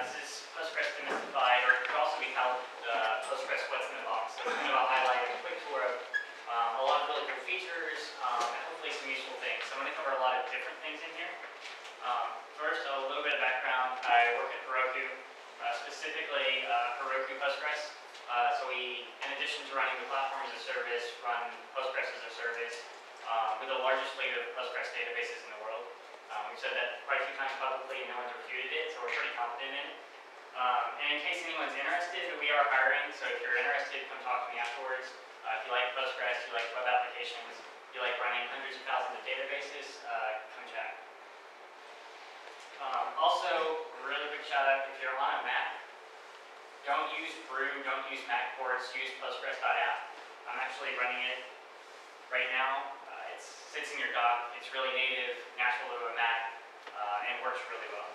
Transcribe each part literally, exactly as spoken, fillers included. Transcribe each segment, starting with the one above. uh, this is Postgres demystified, or it could also be called uh, Postgres What's in the Box. So it's kind of a highlight, a quick tour of um, a lot of really good features um, and hopefully some useful things. So I'm going to cover a lot of different things in here. Um, first, a little bit of background. I work at Heroku, uh, specifically uh, Heroku Postgres. Uh, so we, in addition to running the platform as a service, run Postgres as a service uh, with the largest fleet of Postgres databases in the world. Um, we've said that quite a few times publicly, and no one's refuted it, so we're pretty confident in it. Um, and in case anyone's interested, we are hiring, so if you're interested, come talk to me afterwards. Uh, if you like Postgres, you like web applications, you like running hundreds of thousands of databases, uh, come chat. Um, also, really big shout out if you're on a Mac, don't use brew, don't use Mac ports, use Postgres dot app. I'm actually running it right now. It sits in your dock, it's really native, natural to a Mac, uh, and it works really well.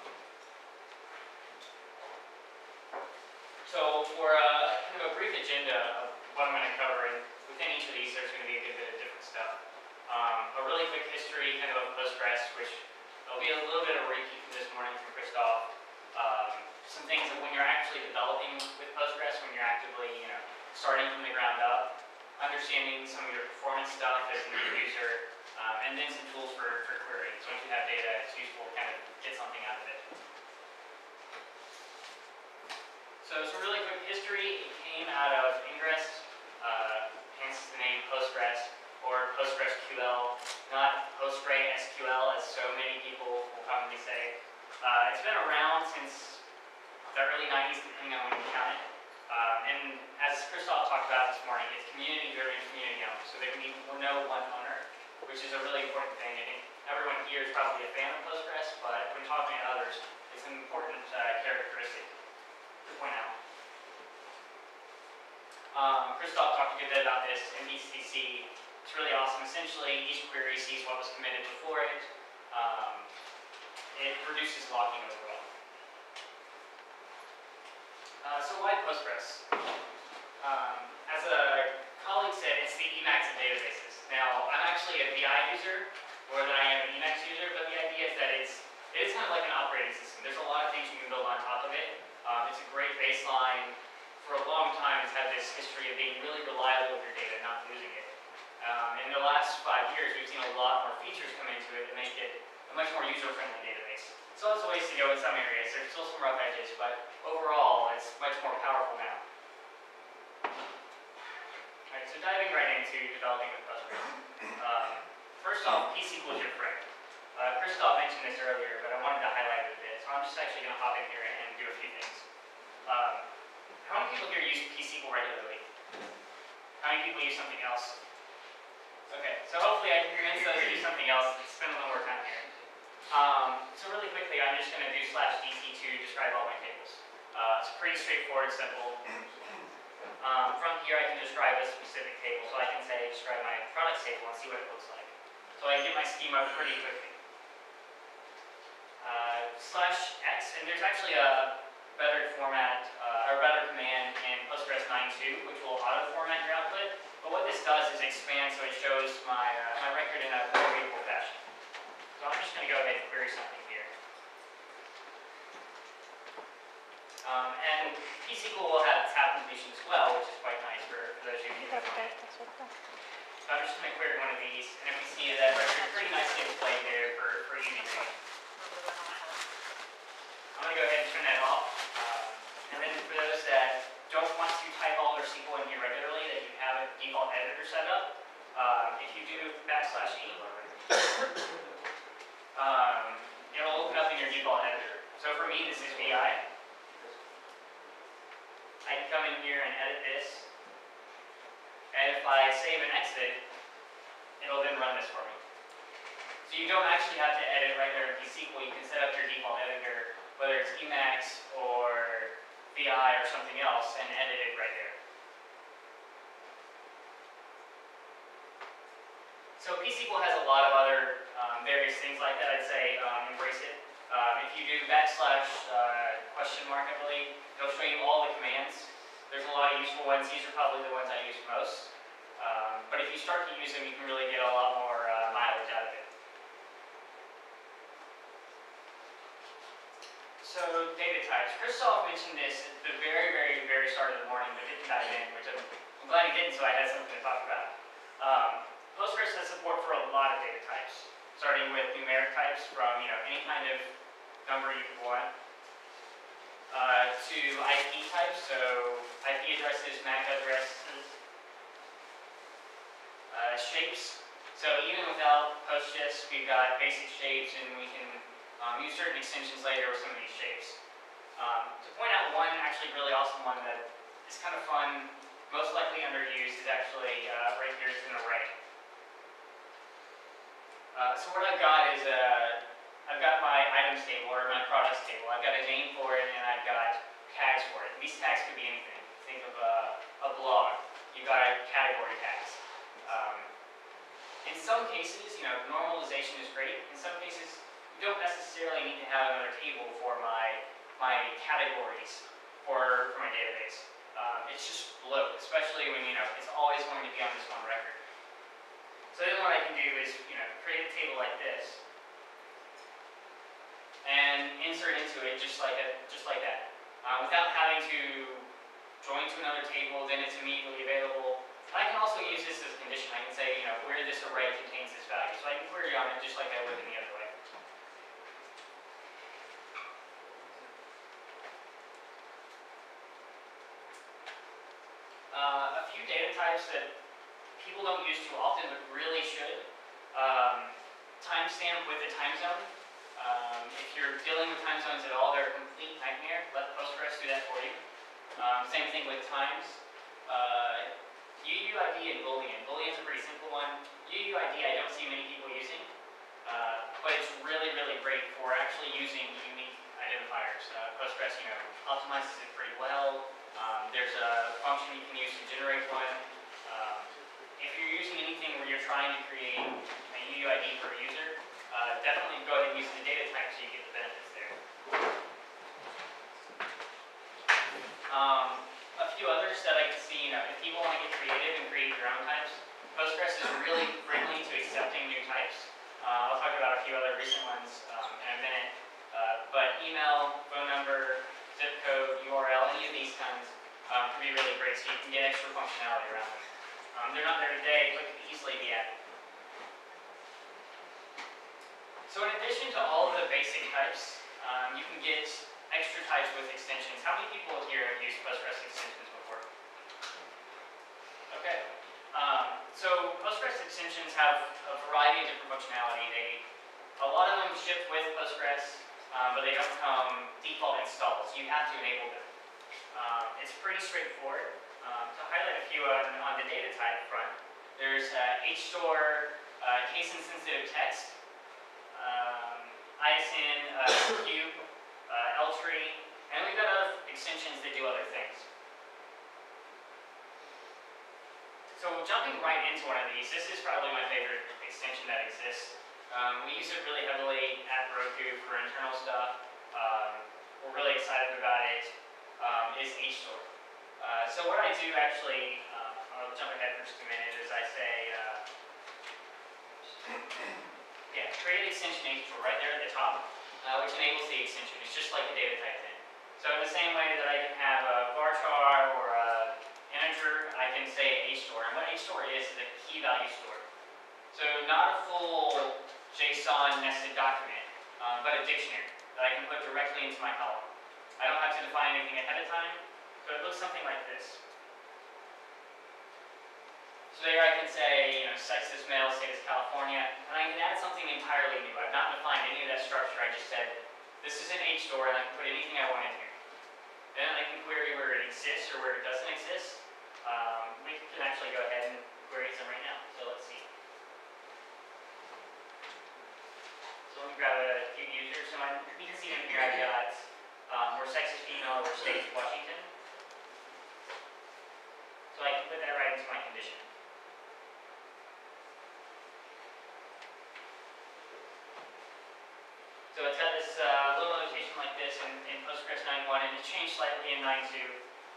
So for a, kind of a brief agenda of what I'm going to cover, and within each of these there's going to be a good bit of different stuff. Um, a really quick history kind of of Postgres, which there'll be a little bit of repeat from this morning from Christoph. Um, some things that when you're actually developing with Postgres, when you're actively, you know, starting from the ground up, understanding some of your performance stuff as an end user, um, and then some tools for, for querying. So once you have data, it's useful to kind of get something out of it. So some really quick history. It came out of Ingress, uh, hence the name Postgres, or PostgreSQL, not PostgreSQL as so many people will commonly say. Uh, it's been around since the early nineties, depending on when you count it. Um, and as Christoph talked about this morning, it's community-driven, community-owned, so there can be no one owner, which is a really important thing. I think everyone here is probably a fan of Postgres, but when talking to others, it's an important uh, characteristic to point out. Um, Christoph talked a good bit about this in M B C C. It's really awesome. Essentially, each query sees what was committed before it. Um, it reduces locking overall. Uh, so why Postgres? Um, as a colleague said, it's the Emacs of databases. Now, I'm actually a V I user, more than I am an Emacs user, but the idea is that it's, it is kind of like an operating system. There's a lot of things you can build on top of it. Um, it's a great baseline. For a long time, it's had this history of being really reliable with your data, not losing it. Um, in the last five years, we've seen a lot more features come into it that make it a much more user-friendly database. So there's ways to go in some areas. There's still some rough edges, but overall, it's much more powerful now. All right, so diving right into developing with Postgres. Uh, first off, P S Q L is your friend. Uh, Christoph mentioned this earlier, but I wanted to highlight it a bit, so I'm just actually going to hop in here and, and do a few things. Um, how many people here use P S Q L regularly? How many people use something else? Okay, so hopefully I can convince those to do something else. Let's spend a little more time here. Um, so really quickly, I'm just going to do slash D C to describe all my tables. Uh, it's pretty straightforward and simple. Um, from here, I can describe a specific table. So I can say, describe my products table and see what it looks like. So I can get my schema pretty quickly. Uh, slash X, and there's actually a better format, uh, or better command in Postgres nine point two, which will auto-format your output. But what this does is expand so it shows my, uh, my record in a more readable fashion. So I'm just going to go ahead and query something here. Um, and P S Q L will have tab completion as well, which is quite nice for, for those of you who don't know it. So I'm just going to query one of these, and if we see that record pretty nicely displayed there for, for easy reading. I'm going to go ahead and turn that off. Um, and then for those that don't want to type all their S Q L in here regularly, that you have a default editor set up, um, if you do backslash E, Um, it'll open up in your default editor. So for me, this is V I. I can come in here and edit this. And if I save and exit, it'll then run this for me. So you don't actually have to edit right there in P S Q L. You can set up your default editor, whether it's Emacs or V I or something else, and edit it right there. So P S Q L has a lot of other um, various things like that. I'd say um, embrace it. Um, if you do backslash uh, question mark, I believe, it'll show you all the commands. There's a lot of useful ones. These are probably the ones I use most. Um, but if you start to use them, you can really get a lot more uh, mileage out of it. So data types. Christoph mentioned this at the very, very, very start of the morning, but didn't dive in, which I'm glad he didn't, so I had something to talk about. Um, Postgres has support for a lot of data types, starting with numeric types from you know any kind of number you want, uh, to I P types, so I P addresses, M A C addresses, uh, shapes. So even without PostGIS, we've got basic shapes, and we can Um, use certain extensions later with some of these shapes. Um, to point out one actually really awesome one that is kind of fun, most likely underused, is actually uh, right here is an array. Uh, so what I've got is a, I've got my items table or my products table. I've got a name for it and I've got tags for it. And these tags could be anything. Think of a, a blog. You've got category tags. Um, in some cases, you know, normalization is great. In some cases, you don't necessarily need to have another table for my my categories or for my database. Um, it's just bloat, especially when you know it's always going to be on this one record. So then what I can do is you know create a table like this and insert into it just like that, just like that, um, without having to join to another table. Then it's immediately available. And I can also use this as a condition. I can say you know where this array contains this value, so I can query on it just like I would in the other way. Uh, a few data types that people don't use too often but really should. Um, timestamp with a time zone. Um, if you're dealing with time zones at all, they're a complete nightmare. Let Postgres do that for you. Um, same thing with times. Uh, U U I D and Boolean. Boolean's a pretty simple one. U U I D I don't see many people using, uh, but it's really, really great for actually using unique identifiers. Uh, Postgres, you know, optimizes it pretty well. Um, there's a function you can use to generate one. Um, if you're using anything where you're trying to create a U U I D for a user, uh, definitely go ahead and use the data type so you get the benefits there. Um, a few others that I can see, you know, if people want to get creative and create their own types, Postgres is really friendly to accepting new types. Uh, I'll talk about a few other recent ones um, in a minute, uh, but email, phone number, zip code, U R L, any of these kinds um, can be really great, so you can get extra functionality around them. Um, they're not there today, but could easily be added. So in addition to all of the basic types, um, you can get extra types with extensions. How many people here have used Postgres extensions before? Okay. Um, so Postgres extensions have a variety of different functionality. They, a lot of them ship with Postgres. Um, but they don't come default installed, so you have to enable them. Um, it's pretty straightforward. Um, to highlight a few on, on the data type front, there's uh, HStore, uh, case-insensitive text, um, I S N, uh, cube, uh, L tree, and we've got other extensions that do other things. So jumping right into one of these, this is probably my favorite extension that exists. Um, we use it really heavily at Heroku for internal stuff. Um, we're really excited about it. Um, is HStore. Uh, so what I do actually, uh, I'll jump ahead for just a minute, is I say, uh, yeah, create extension HStore right there at the top, uh, which enables the extension. It's just like a data type thing. So in the same way that I can have a varchar or a integer, I can say HStore. And what HStore is is a key value store. So not a full JSON nested document, um, but a dictionary that I can put directly into my column. I don't have to define anything ahead of time, so it looks something like this. So there I can say, you know, sex is male, state is California, and I can add something entirely new. I've not defined any of that structure. I just said, this is an HStore, and I can put anything I want in here. Then I can query where it exists or where it doesn't exist. Um, we can actually go ahead and query some right now, so let's see. Let me grab a few users, and I, you can see them here. I've got um, where sex is female, where state is Washington. So I can put that right into my condition. So it's got this uh, little notation like this in, in Postgres nine point one, and it changed slightly in nine point two.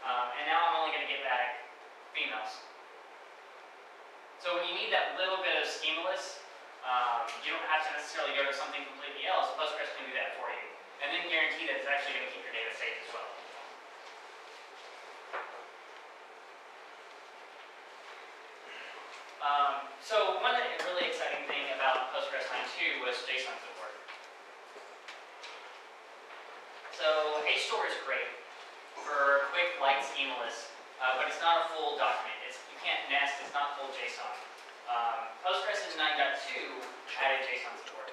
Um, and now I'm only going to get back females. So when you need that little bit of schemaless, Um, you don't have to necessarily go to something completely else. Postgres can do that for you, and then guarantee that it's actually So one really exciting thing about Postgres nine point two was JSON support. So HStore is great for quick, light, schemaless, uh, but it's not a full document. It's, you can't nest, it's not full JSON. Um, Postgres in nine point two added JSON support.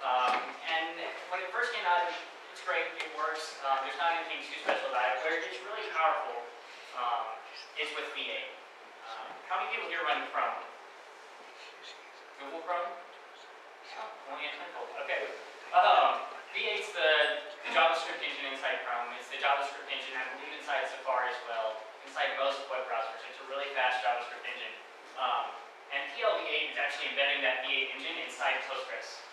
Um, and when it first came out, it's great, it works. Um, there's not anything too special about it. Where it's really powerful um, is with V eight. Um, how many people here run Chrome? Google Chrome? Oh, only a handful. Okay. Um, V eight's the, the JavaScript engine inside Chrome. It's the JavaScript engine, I believe, inside Safari as well, inside most web browsers. It's a really fast JavaScript engine. Um, and P L V eight is actually embedding that V eight engine inside Postgres.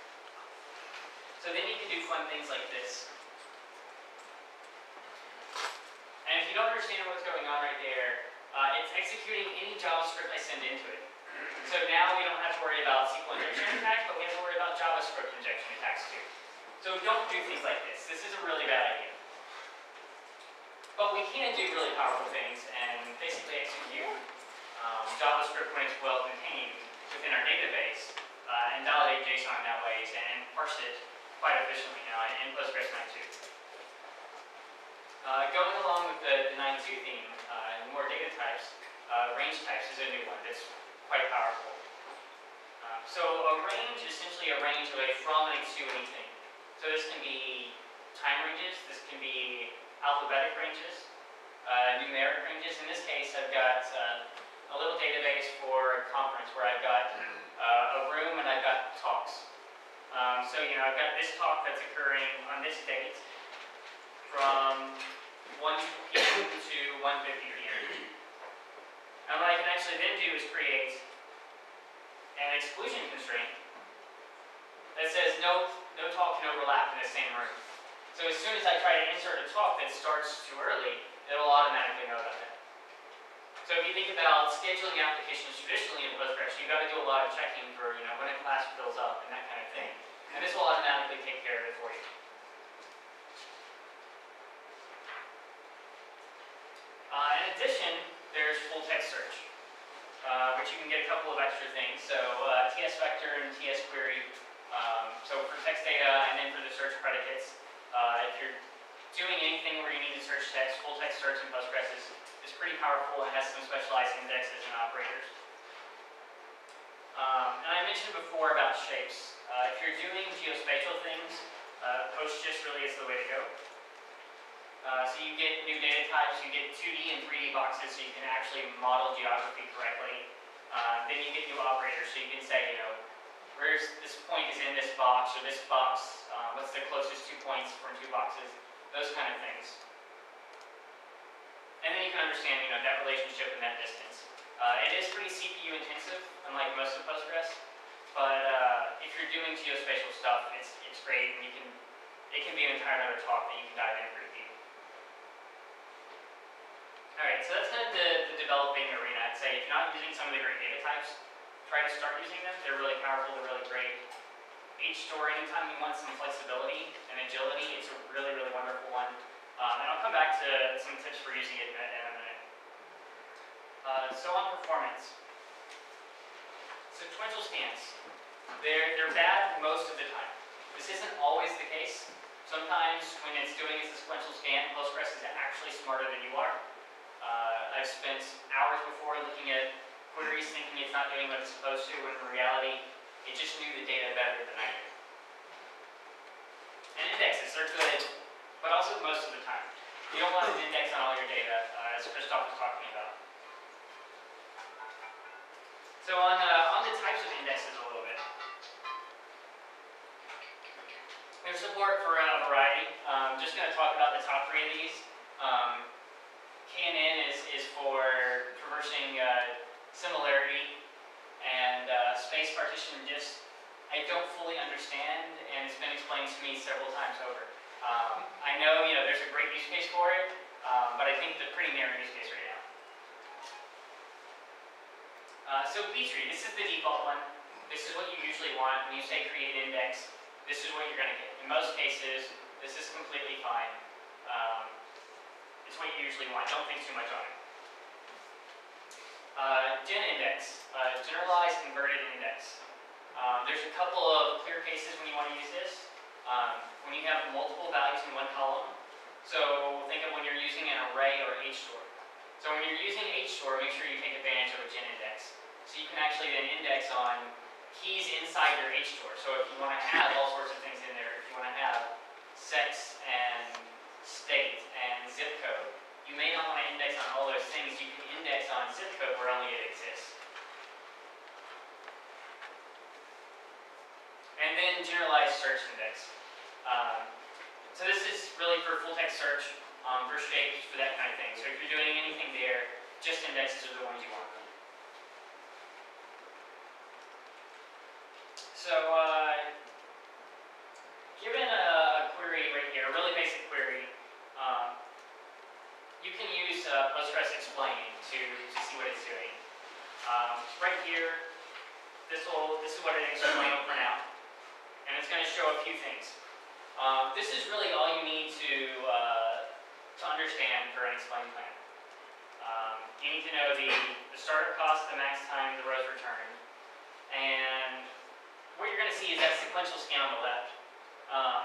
So then you can do fun things like this. And if you don't understand what's going on right there, uh, it's executing any JavaScript I send into it. So now we don't have to worry about S Q L injection attacks, but we have to worry about JavaScript injection attacks too. So don't do things like this. This is a really bad idea. But we can do really powerful things and basically execute um, JavaScript when it's well contained within our database uh, and validate JSON that way and parse it quite efficiently now in Postgres nine point two. Uh, going along with the, the nine point two theme, uh, more data types, uh, range types is a new one that's quite powerful. Um, so a range is essentially a range of a from and to anything. So this can be time ranges, this can be alphabetic ranges, uh, numeric ranges. In this case, I've got uh, a little database for a conference where I've got uh, a room and I've got talks. Um, so, you know, I've got this talk that's occurring on this date from one p m to one fifty p m And what I can actually then do is create an exclusion constraint that says no, no talk can overlap in the same room. So as soon as I try to insert a talk that starts too early, it will automatically know about that. So if you think about scheduling applications traditionally in Postgres, you've got to do a lot of checking for, you know, when a class fills up and that kind of thing. And this will automatically take care of it for you. Uh, in addition, there's full text search, uh, which you can get a couple of extra things. So uh, T S vector and T S query. Um, so for text data and then for the search predicates. Uh, if you're doing anything where you need to search text, full text search in Postgres is It's pretty powerful. It has some specialized indexes and operators. Um, and I mentioned before about shapes. Uh, if you're doing geospatial things, uh, PostGIS really is the way to go. Uh, so you get new data types, you get two D and three D boxes, so you can actually model geography correctly. Uh, then you get new operators, so you can say, you know, where's this point is in this box, or this box, uh, what's the closest two points from two boxes, those kind of things. And then you can understand, you know, that relationship and that distance. Uh, it is pretty C P U intensive, unlike most of Postgres. But uh, if you're doing geospatial stuff, it's it's great, and you can it can be an entire other talk that you can dive into pretty deep. All right, so that's kind of the, the developing arena. I'd say if you're not using some of the great data types, try to start using them. They're really powerful. They're really great. HStore, anytime you want some flexibility and agility, it's a really really wonderful one. Um, and I'll come back to some tips for using it in a minute. Uh, so on performance. Sequential scans. They're, they're bad most of the time. This isn't always the case. Sometimes when it's doing a sequential scan, Postgres is actually smarter than you are. Uh, I've spent hours before looking at queries thinking it's not doing what it's supposed to, when in reality, it just knew the data better than I did. And indexes, they're good. But also most of the time. You don't want to index on all your data, uh, as Christoph was talking about. So on, uh, on the types of indexes a little bit. There's support for a variety. I'm um, just going to talk about the top three of these. Um, K N N is, is for traversing uh, similarity and uh, space partition just I don't fully understand, and it's been explained to me several times over. Um, I know, you know, there's a great use case for it, um, but I think the pretty narrow use case right now. Uh, so B tree, this is the default one. This is what you usually want when you say create an index. This is what you're going to get. In most cases, this is completely fine. Um, it's what you usually want. Don't think too much on it. Uh, Uh, gen index, uh, generalized inverted index. Um, there's a couple of clear cases when you want to use this. Um, when you have multiple values in one column. So think of when you're using an array or HStore. So when you're using HStore, make sure you take advantage of a gen index. So you can actually then index on keys inside your HStore. So if you want to have all sorts of things in there, if you want to have sex and state and zip code, you may not want to index on all those things. You can index on zip code where only it exists. And then generalized search index. Um, so this is really for full text search, um, for shapes, for that kind of thing. So if you're doing anything there, just indexes are the ones you want. So uh, given a, a query right here, a really basic query, um, you can use uh, Postgres explain to, to see what it's doing. Um, right here, this will this is what an explain will print out. And it's going to show a few things. Um, this is really all you need to uh, to understand for an explain plan. Um, you need to know the, the startup cost, the max time, the rows returned. And what you're going to see is that sequential scan on the left. Um,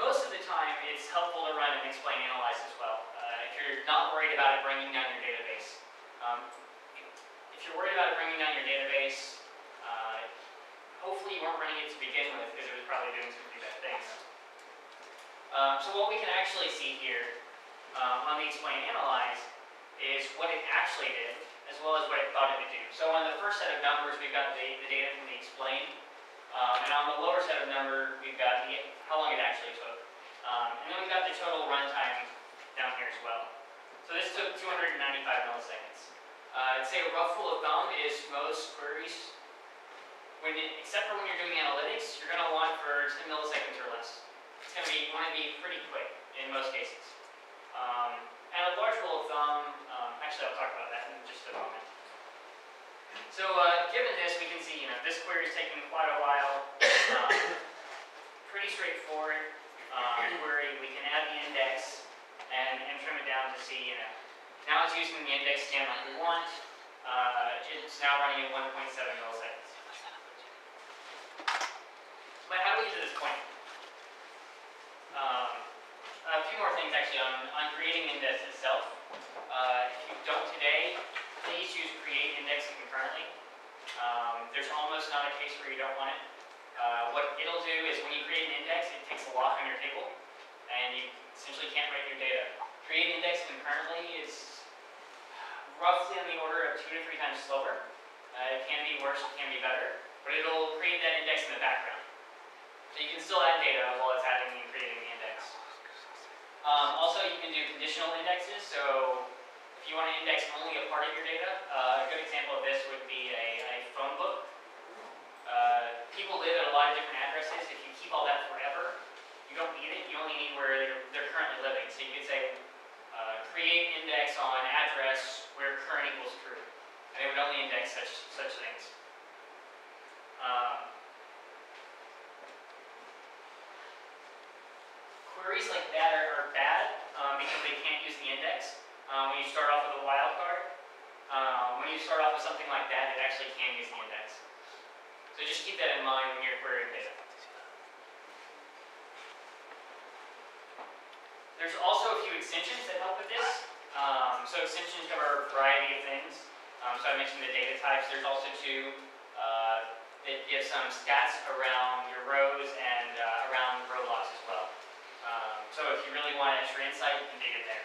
most of the time, it's helpful to run an explain analyze as well. Uh, if you're not worried about it bringing down your database. Um, if you're worried about it bringing down your database, uh, hopefully you weren't running it to begin with because it was probably doing some pretty bad things. Um, so what we can actually see here um, on the explain analyze is what it actually did as well as what it thought it would do. So on the first set of numbers we've got the, the data from the explain, um, and on the lower set of number we've got the, how long it actually took. Um, and then we've got the total runtime down here as well. So this took two hundred ninety-five milliseconds. Uh, I'd say a rough rule of thumb is most queries, When it, except for when you're doing analytics, you're going to want for ten milliseconds or less. It's going to be, you want to be pretty quick in most cases. Um, and a large rule of thumb, um, actually I'll talk about that in just a moment. So uh, given this, we can see, you know, this query is taking quite a while. Um, pretty straightforward um, query. We can add the index and, and trim it down to see, you know, now it's using the index scan like we want. Uh, it's now running at one point seven milliseconds. But how do we get to this point? Um, a few more things actually on, on creating index itself. Uh, if you don't today, please use create index concurrently. Um, there's almost not a case where you don't want it. Uh, what it'll do is when you create an index, it takes a lock on your table and you essentially can't write your data. Create index concurrently is roughly on the order of two to three times slower. Uh, it can be worse, it can be better, but it'll create that index in the background. So you can still add data while it's adding and creating the index. Um, also, you can do conditional indexes. So if you want to index only a part of your data, uh, a good example of this would be a, a phone book. Uh, people live at a lot of different addresses. If you keep all that forever, you don't need it. You only need where they're, they're currently living. So you could say, uh, create index on address where current equals true. And it would only index such, such things. Um, Queries like that are, are bad um, because they can't use the index. Um, when you start off with a wildcard, um, when you start off with something like that, it actually can use the index. So just keep that in mind when you're querying data. There's also a few extensions that help with this. Um, so extensions cover a variety of things. Um, so I mentioned the data types. There's also two uh, that give some stats around your rows and uh, around row locks as well. Um, so if you really want extra insight, you can dig it there.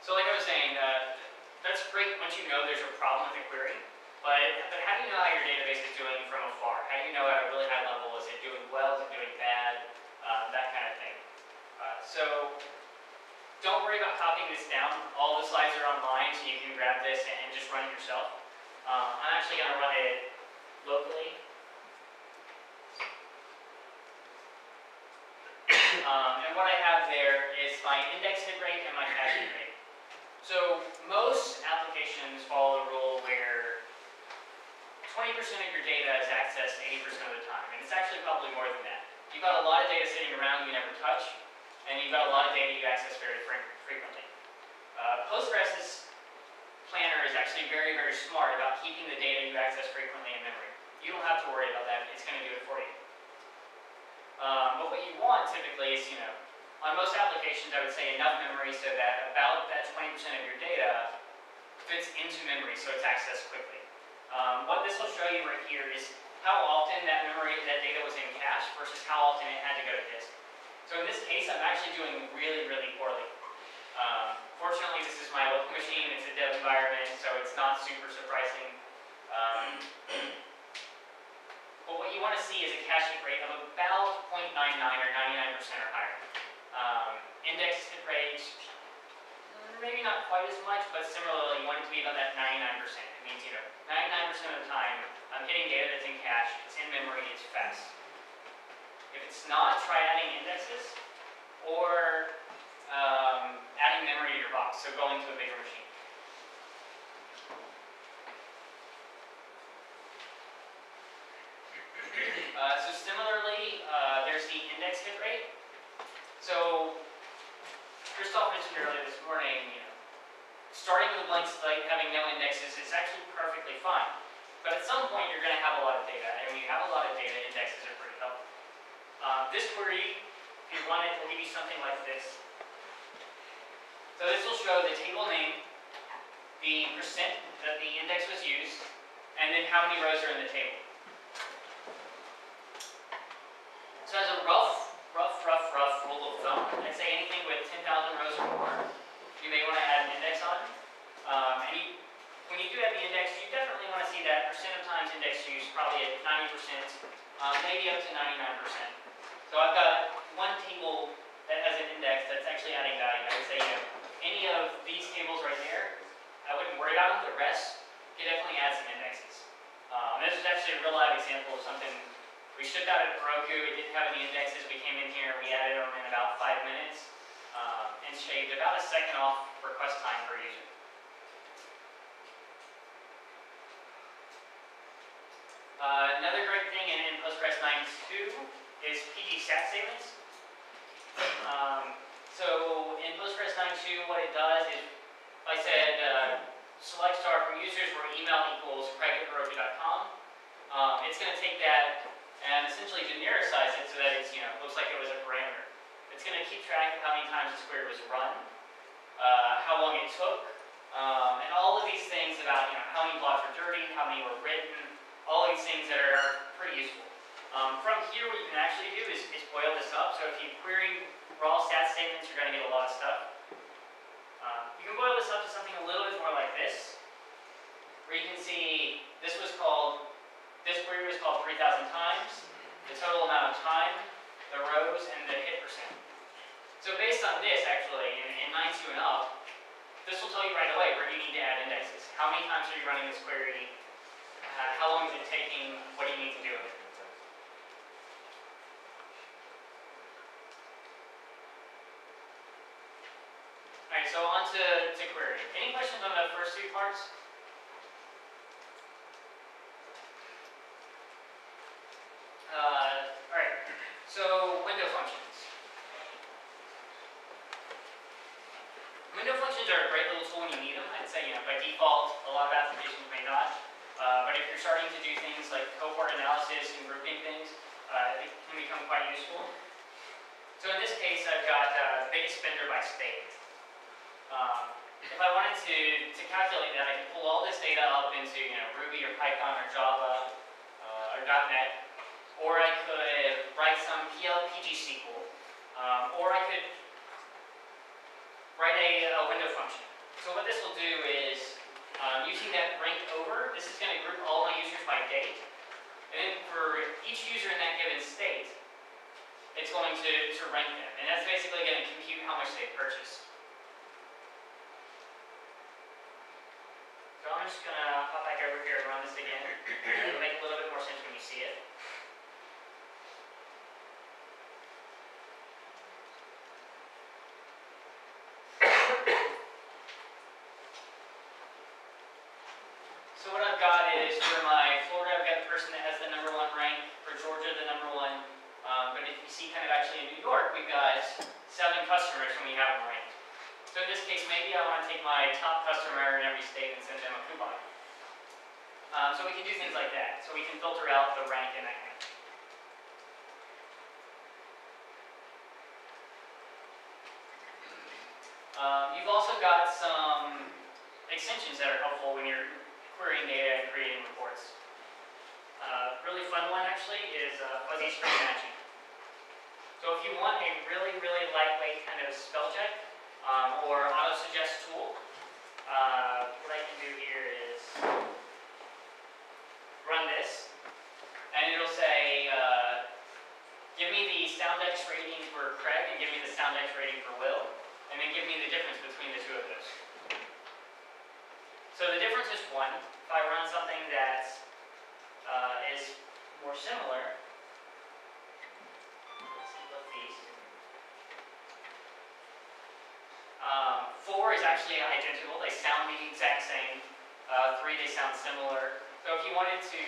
So like I was saying, uh, that's great once you know there's a problem with the query, but, but how do you know how your database is doing from afar? How do you know at a really high level, is it doing well, is it doing bad, uh, that kind of thing. Uh, so don't worry about copying this down. All the slides are online, so you can grab this and, and just run it yourself. Um, I'm actually going to run it locally. Um, and what I have there is my index hit rate and my cache hit rate. So most applications follow a rule where twenty percent of your data is accessed eighty percent of the time. And it's actually probably more than that. You've got a lot of data sitting around you never touch, and you've got a lot of data you access very frequently. Uh, Postgres' planner is actually very, very smart about keeping the data you access frequently in memory. You don't have to worry about that. It's going to do it for you. Um, but what you want typically is, you know, on most applications I would say enough memory so that about that twenty percent of your data fits into memory so it's accessed quickly. Um, what this will show you right here is how often that memory, that data was in cache versus how often it had to go to disk. So in this case, I'm actually doing really, really poorly. Um, fortunately, this is my local machine, it's a dev environment, so it's not super surprising. Um, but what you want to see is a cache hit rate of about zero point nine nine or ninety-nine percent or higher. Um, index hit rate, maybe not quite as much, but similarly, you want it to be about that ninety-nine percent. It means, you know, ninety-nine percent of the time, I'm hitting data that's in cache, it's in memory, it's fast. If it's not, try adding indexes or um, adding memory to your box, so going to a bigger machine. Uh, so similarly, uh, there's the index hit rate. So Christoph mentioned earlier this morning, you know, starting with a blank slate, having no indexes, is actually perfectly fine. But at some point, you're going to have a lot of data, and when you have a lot of data, indexes are pretty helpful. Uh, this query, if you want it, will give you something like this. So this will show the table name, the percent that the index was used, and then how many rows are in the table. So as a rough, rough, rough, rough rule of thumb, I'd say anything with ten thousand rows or more, you may want to add an index on. Um, and you, when you do have the index, you definitely want to see that percent of times index use, probably at ninety percent, um, maybe up to ninety-nine percent. So I've got one table that has an index that's actually adding value. I would say, you know, any of these tables right there, I wouldn't worry about them. The rest, you definitely add some indexes. Um, this is actually a real live example of something we shipped out at Heroku. It didn't have any indexes. We came in here, we added them in about five minutes, um, and shaved about a second off request time per user. Uh, another great thing in, in Postgres nine point two is pgxn statements. Um, so in Postgres nine point two, what it does is, if I said uh, select star from users where email equals craig at heroku dot com, um, it's going to take that and essentially genericize it so that it's, you know, looks like it was a parameter. It's going to keep track of how many times this query was run, uh, how long it took, um, and all of these things about, you know, how many blocks were dirty, how many were written. All these things that are pretty useful. Um, from here, what you can actually do is, is boil this up. So if you query raw stat statements, you're going to get a lot of stuff. Uh, you can boil this up to something a little bit more like this, where you can see this was called, this query was called three thousand times, the total amount of time, the rows, and the hit percent. So based on this, actually, in, in nine point two and up, this will tell you right away where you need to add indexes. How many times are you running this query? Uh, how long is it taking? What do you need to do with it? Alright, so on to, to query. Any questions on the first two parts? Uh, Alright, so window functions. Window functions are a great little tool when you need them. I'd say, you know, by default, a lot of applications may not. Uh, but if you're starting to do things like cohort analysis and grouping things, uh, it can become quite useful. So in this case, I've got uh, biggest spender by state. Um, if I wanted to, to calculate that, I can pull all this data up into, you know, Ruby or Python or Java uh, or dot net, or I could write some P L P G S Q L, um, or I could write a, a window function. So what this will do is, Um, using that rank over, this is going to group all my users by date. And then for each user in that given state, it's going to, to rank them. And that's basically going to compute how much they purchased. So I'm just going to hop back over here and run this again. It'll make a little bit more sense when you see it. Kind of actually in New York, we've got seven customers and we have them ranked. So in this case, maybe I want to take my top customer in every state and send them a coupon. Um, so we can do things like that. So we can filter out the rank and that kind of thing. Um, you've also got some extensions that are helpful when you're querying data and creating reports. A uh, really fun one actually is uh, fuzzy string matching. So if you want a really, really lightweight kind of spell check um, or auto-suggest tool, uh, what I can do here is run this, and it'll say, uh, give me the Soundex rating for Craig and give me the Soundex rating for Will, and then give me the difference between the two of those. So the difference is one. If I run something that uh, is more similar, let's see both these. Um, four is actually identical. They sound the exact same. Uh, three, they sound similar. So if you wanted to,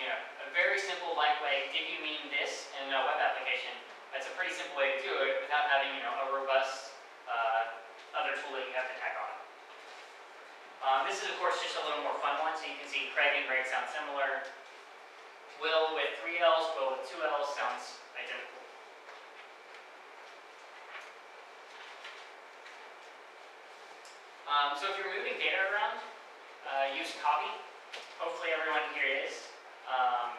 you know, a very simple, lightweight, did you mean this in a web application, that's a pretty simple way to do it without having, you know, a robust uh, other tool that you have to tack on. Um, this is, of course, just a little more fun one, so you can see Craig and Greg sound similar. Will with three L's, Will with two L's sounds identical. Um, so if you're moving data around, uh, use copy. Hopefully everyone here is. Um,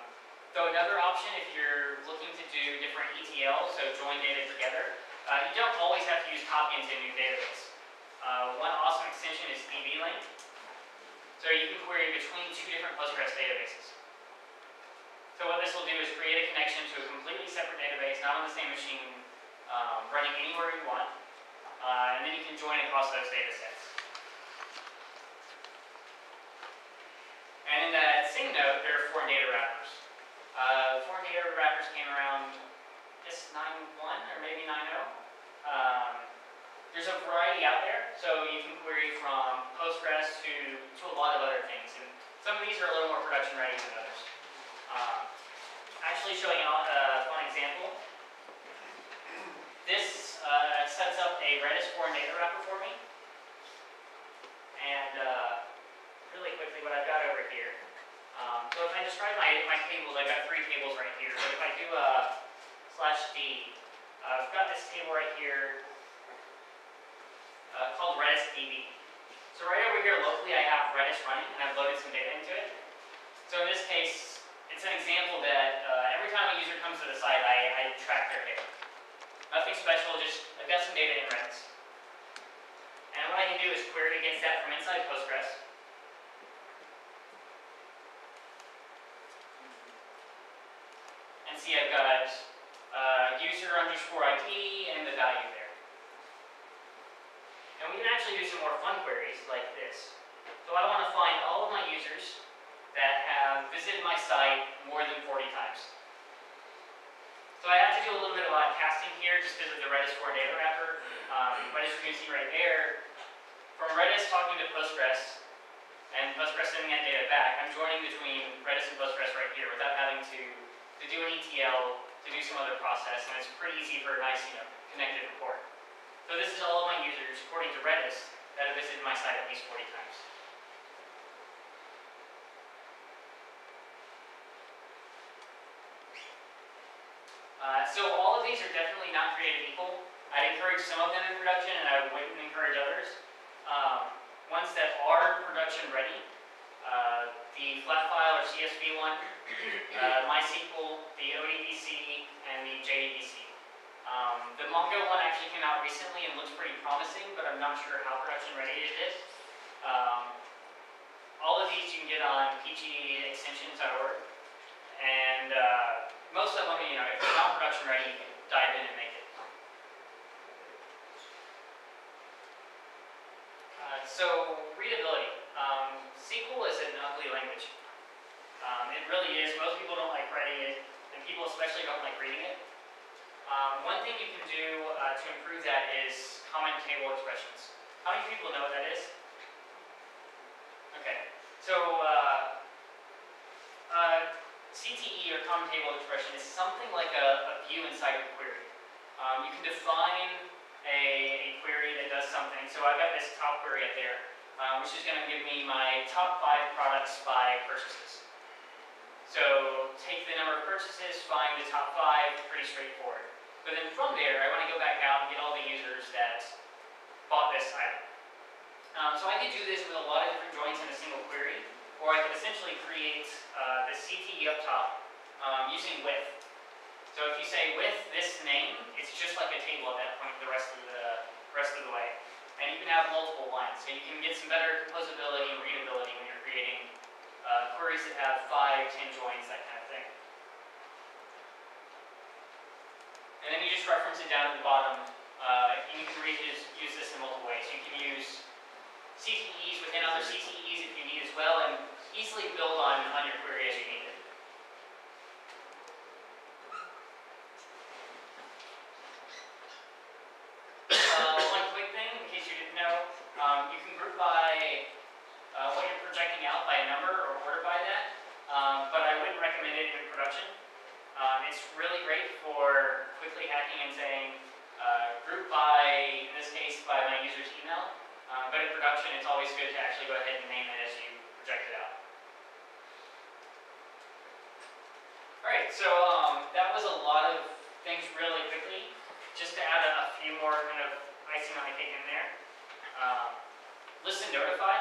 so another option, if you're looking to do different E T Ls, so join data together, uh, you don't always have to use copy into a new database. Uh, one awesome extension is D B Link. So you can query between two different Postgres databases. So what this will do is create a connection to a completely separate database, not on the same machine, um, running anywhere you want, uh, and then you can join across those data sets. And in that same note, there are Foreign Data Wrappers. Uh, foreign Data Wrappers came around, I guess, nine point one or maybe nine point oh. Um, There's a variety out there, so you can query from Postgres to, to a lot of other things. And some of these are a little more production ready than others. Um, actually showing a uh, fun example. This uh, sets up a Redis foreign data wrapper for me. And uh, really quickly, what I've got over here. Um, so if I describe my, my tables, I've got three tables right here. But if I do a slash D, uh, I've got this table right here. Uh, called Redis D B. So right over here locally I have Redis running and I've loaded some data into it. So in this case, it's an example that uh, every time a user comes to the site, I, I track their data. Nothing special, just I've got some data in Redis. And what I can do is query against that from inside Postgres. And see I've got uh, user underscore I D and the value there. And we can actually do some more fun queries like this. So I want to find all of my users that have visited my site more than forty times. So I have to do a little bit of casting here just because of the Redis foreign data wrapper. Um, but as you can see right there, from Redis talking to Postgres and Postgres sending that data back, I'm joining between Redis and Postgres right here without having to, to do an E T L, to do some other process, and it's pretty easy for a nice, you know, connected report. So this is all of my users, according to Redis, that have visited my site at least forty times. Uh, so all of these are definitely not created equal. I'd encourage some of them in production, and I wouldn't encourage others. Um, ones that are production ready, uh, the flat file or C S V one, uh, MySQL, the O D B C, and the J D B C. Um, the Mongo one actually came out recently and looks pretty promising, but I'm not sure how production ready it is. Um, all of these you can get on p g x n dot org, and uh, most of them, you know, if they're not production ready, you can dive in and make it. Uh, so readability. Um, S Q L is an ugly language. Um, it really is. Most people don't like writing it, and people especially don't like reading it. Um, one thing you can do uh, to improve that is common table expressions. How many people know what that is? Okay, so uh, uh, C T E or common table expression is something like a, a view inside your query. Um, you can define a, a query that does something, and so I've got this top query up there, uh, which is going to give me my top five products by purchases. So take the number of purchases, find the top five, pretty straightforward. But then from there, I want to go back out and get all the users that bought this item. Um, so I could do this with a lot of different joins in a single query, or I could essentially create uh, the C T E up top um, using with. So if you say with this name, it's just like a table at that point the rest of the rest of the way. And you can have multiple lines, so you can get some better composability and readability when you're creating uh, queries that have five, ten joins, that kind of thing. And then you just reference it down at the bottom, uh, and you can use, use this in multiple ways. You can use C T Es within other C T Es if you need as well, and easily build on, on your query as you need it. Uh, one quick thing, in case you didn't know, um, you can group by uh, what you're projecting out by a number or order by that, um, but I wouldn't recommend it in production. Um, it's really great for quickly hacking and saying, uh, group by, in this case, by my user's email. Um, but in production, it's always good to actually go ahead and name it as you project it out. All right, so um, that was a lot of things really quickly, just to add a, a few more kind of icing on the cake in there. Um, listen notify.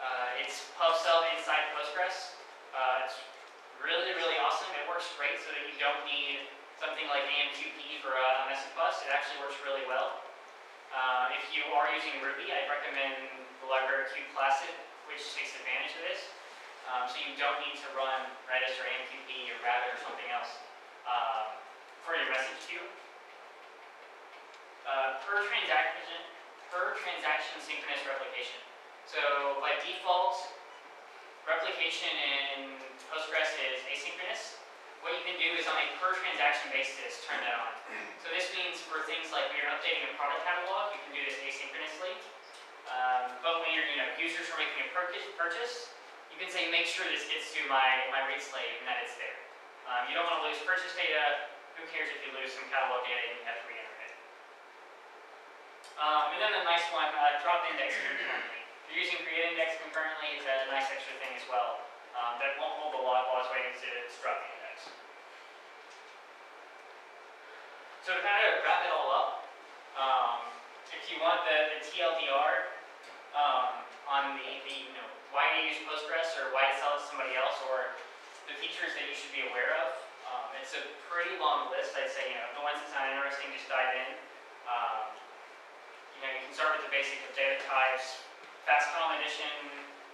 Uh, it's pub sub inside Postgres. Uh, it's really, really awesome. It works great so that you don't need something like A M Q P for a message bus. It actually works really well. Uh, if you are using Ruby, I'd recommend the library qclassif, which takes advantage of this. Um, so you don't need to run Redis or A M Q P or Rabbit or something else uh, for your message queue. Uh, per transaction, per transaction synchronous replication. So by default, replication in Postgres is asynchronous. What you can do is on a per transaction basis, turn that on. So this means for things like when you're updating a product catalog, you can do this asynchronously. Um, but when you're, you know, users are making a purchase, you can say, make sure this gets to my, my read slave and that it's there. Um, you don't want to lose purchase data. Who cares if you lose some catalog data and you have to re-enter it. Um, and then the nice one, uh, drop index concurrently. If you're using create index concurrently, it's a nice extra thing as well. Um, that won't hold the log while it's waiting to drop index. So to kind of wrap it all up, um, if you want the, the T L D R um, on the, the, you know, why to use Postgres or why to sell it to somebody else or the features that you should be aware of, um, it's a pretty long list. I'd say, you know, the ones that's not interesting, just dive in. Um, you know, you can start with the basic of data types, fast common edition,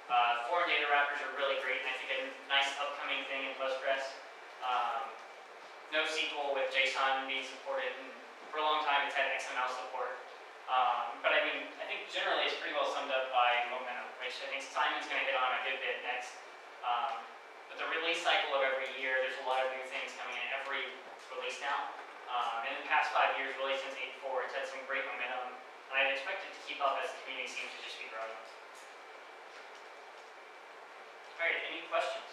uh, foreign data wrappers are really great, and I think a nice upcoming thing in Postgres. Um, No S Q L with JSON being supported, and for a long time it's had X M L support. Um, but I mean, I think generally it's pretty well summed up by Momentum, which I think Simon's going to hit on a good bit next. Um, but the release cycle of every year, there's a lot of new things coming in every release now. Um, in the past five years, really since eight point four, it's had some great momentum, and I expect it to keep up as the community seems to just be growing. All right, any questions?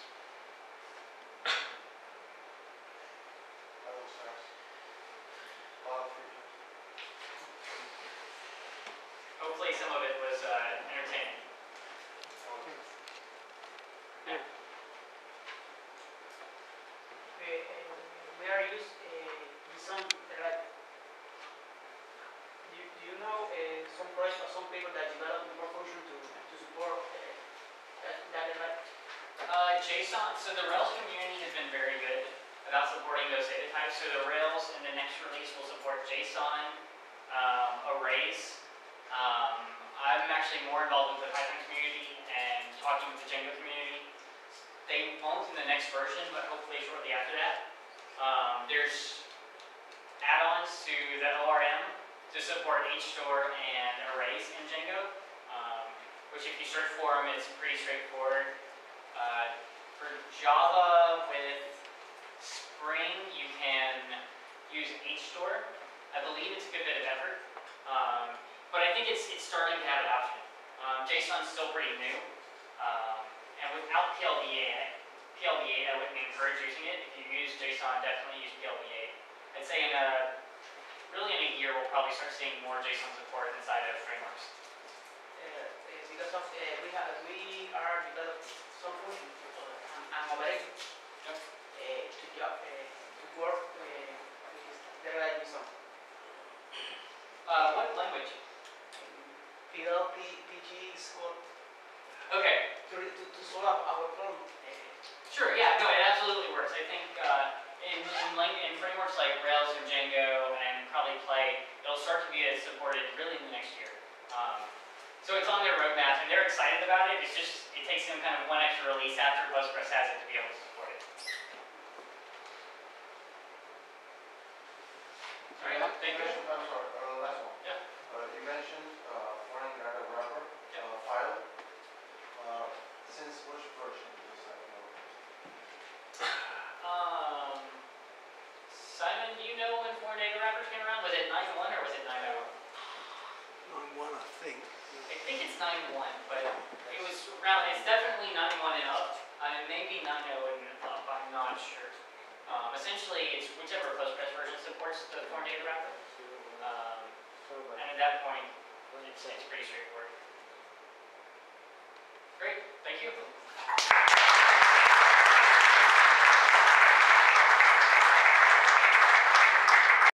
Hopefully some of it was uh, entertaining. Yeah. We, uh, we are using uh, some like, do, do you know uh, some projects or some people that develop more function to, to support uh, that, that event? Uh, JSON, so the Rails community has been very good about supporting those data types. So the Rails in the next release will support JSON, um, arrays. Um, I'm actually more involved with the Python community and talking with the Django community. They won't in the next version, but hopefully shortly after that. Um, there's add-ons to the O R M to support HStore and arrays in Django, um, which if you search for them, it's pretty straightforward. Uh, for Java with Spring, you can use HStore. I believe it's a good bit of effort, um, but I think it's, it's starting to have adoption. Um, JSON's still pretty new, um, and without P L V eight, P L V eight, I wouldn't encourage using it. If you use JSON, definitely use P L V eight. I'd say in a, really in a year, we'll probably start seeing more JSON support inside of frameworks. because uh, we have we are developing some functions and operations yeah. uh, to job uh, to work uh, with the Redis on. Uh, what language? P L P G S Q L. Okay. To, to, to solve our problem. Sure. Yeah. No, it absolutely works. I think uh, in in, in frameworks like Rails and Django and probably Play, it'll start to be supported really in the next year. Um, so it's on their roadmap, and they're excited about it. It's just it takes them kind of one extra release after Postgres has it to be able to support it. All right. Thank you. I'm sorry. Uh, last one. Yeah. Uh, you mentioned uh, Foreign Data Wrapper yeah. uh, file. Uh, since which version is that? Um, Simon, do you know when Foreign Data Wrappers came around? Was it nine one or was it nine oh? nine one, I think. I think it's nine one, but it was around. It's definitely nine one and up. Uh, maybe ninety and up. I'm not sure. Um, essentially, it's whichever Postgres version supports the Foreign Data Wrapper. Um, And at that point, it's, it's pretty straightforward. Great, thank you.